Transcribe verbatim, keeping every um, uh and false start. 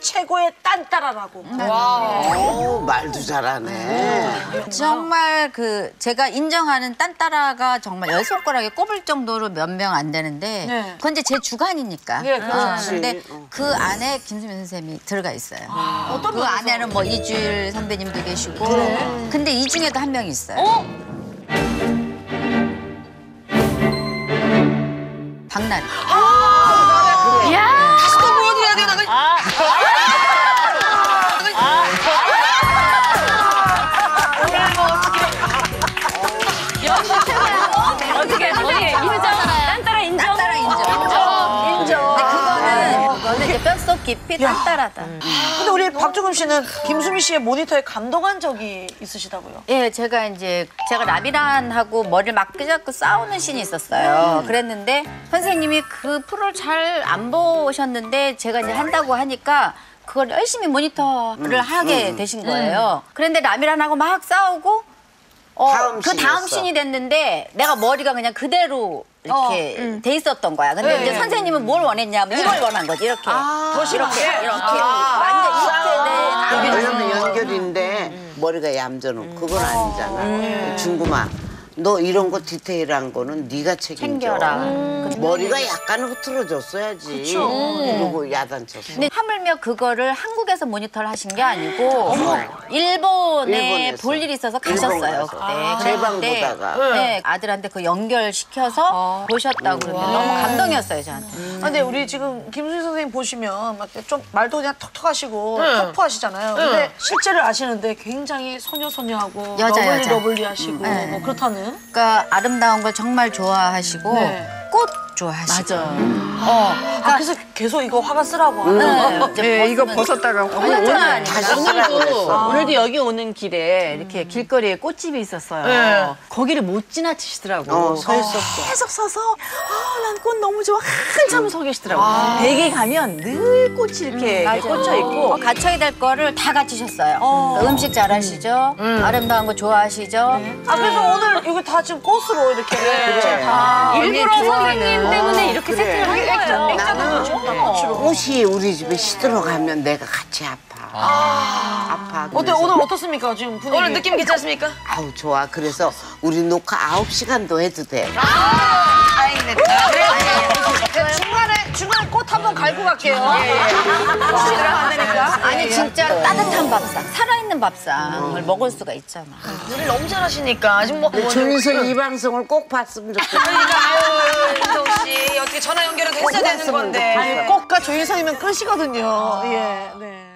최고의 딴따라라고. 와, 말도 잘하네. 정말 그 제가 인정하는 딴따라가 정말 열 손가락에 꼽을 정도로 몇 명 안 되는데 네. 그건 이제 제 주관이니까. 예, 그렇지. 근데 어, 그 안에 김수미 선생님이 들어가 있어요. 아, 어떤 그 안에는 뭐 이주일 선배님도 계시고. 그래. 근데 이 중에도 한 명 있어요. 어? 박나래. 아, 그래. 야! 다시 또 보여드려야 돼, 나는. 아, 오늘 뭐 어떻게? 역시 최고야. 어떻게? 언니 인정. 딴따라 인정. 딴따라 인정. 인정. 인정. 근데 그거는 그거는 이제 뼛속 깊이 딴따라다. 근데 우리 박주금 씨는 김수미 씨의 모니터에 감동한 적이 있으시다고요? 예, 제가 이제 제가 라비란하고 머리를 막 끄잡고 싸우는 씬이 있었어요. 그랬는데 선생님이 그 프로를 잘 안 보셨는데 제가 이제 한다고 하니까 그걸 열심히 모니터를 음, 하게 음, 되신 거예요. 음. 그런데 라비란하고 막 싸우고 어, 다음 그 다음 씬이 됐는데 내가 머리가 그냥 그대로 이렇게 어, 음. 돼 있었던 거야. 근데 네. 이제 선생님은 뭘 원했냐면 이걸 원한 거지. 이렇게 아, 더 이렇게 이렇게 아, 완전 이렇게 아, 왜냐면 연결인데 음. 머리가 얌전하고 그건 아니잖아. 음. 중구마, 너 이런 거 디테일한 거는 네가 책임져. 챙겨라. 음. 머리가 약간은 흐트러졌어야지. 그쵸. 그리고 야단쳤어. 근데 하물며 그거를 한국에서 모니터를 하신 게 아니고 어머. 일본에 일본에서. 볼 일이 있어서 가셨어요. 그때. 아. 제 방 보다가. 네. 네. 아들한테 그 연결시켜서 아. 보셨다고 그러면 너무 감동이었어요, 저한테. 음. 근데 우리 지금 김수미 선생님 보시면 막 좀 말도 그냥 턱턱하시고 네. 터프하시잖아요. 네. 근데 실제를 아시는데 굉장히 소녀소녀하고 여자, 러블리 여자. 러블리하시고 네. 뭐 그렇다는. 그러니까 아름다운 걸 정말 좋아하시고 네. 꽃 좋아하시고 맞아. 음. 어, 그러니까 아, 그래서 계속 이거 화가 쓰라고 음. 음. 네, 네, 이거 벗었다가 오늘, 오늘도 아. 오늘도 여기 오는 길에 이렇게 음. 길거리에 꽃집이 있었어요. 네. 거기를 못 지나치시더라고. 어, 서 있었어. 계속 서서 어, 난 꽃 너무 좋아 한참 음. 서 계시더라고. 아. 베개 가면 늘 꽃이 이렇게 음, 꽂혀 있고 어, 갖춰야 될 거를 다 갖추셨어요. 어. 그러니까 음식 잘하시죠. 음. 아름다운 거 좋아하시죠. 네. 아 그래서 음. 오늘 이거 다 지금 꽃으로 이렇게 네. 그래. 다 일부러 선생님 때문에 이렇게 그래. 세팅을 한 거예요. 나는 어. 옷이 우리 집에 시들어 가면 내가 같이 아파. 아. 아파. 어때 오늘 어떻습니까 지금 분위기? 오늘 느낌 괜찮습니까? 아우 좋아. 그래서 우리 녹화 아홉 시간도 해도 돼. 아. 아이네. 중간에 중간에 꽃 한번 갈고 갈게요. 혹시 들어가면 되니까. 아니 진짜 예. 따뜻한 밥상, 살아있는 밥상을 어. 먹을 수가 있잖아. 요리를 너무 잘하시니까 지금 뭐. 전인숙 이 방송을 꼭 봤으면 좋겠어. 그러니까요, 인숙 씨 어떻게 전화 연결해도 했어야 되는 건데. 아니, 꽃과 조인성이면 끝이거든요. 아, 예, 네.